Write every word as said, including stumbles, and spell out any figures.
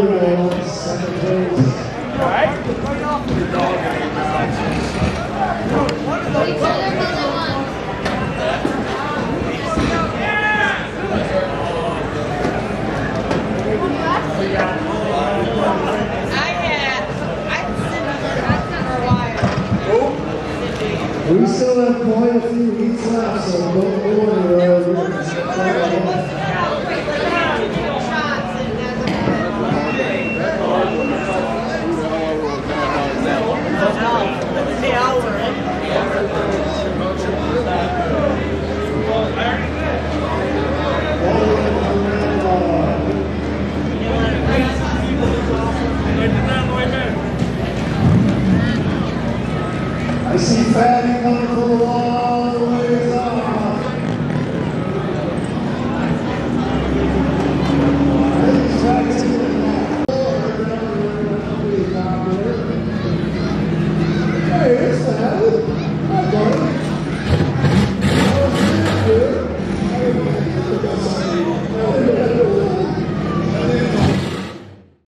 We still have quite a few weeks left, so don't worry. Uh, we can I see Fatty coming from the wall.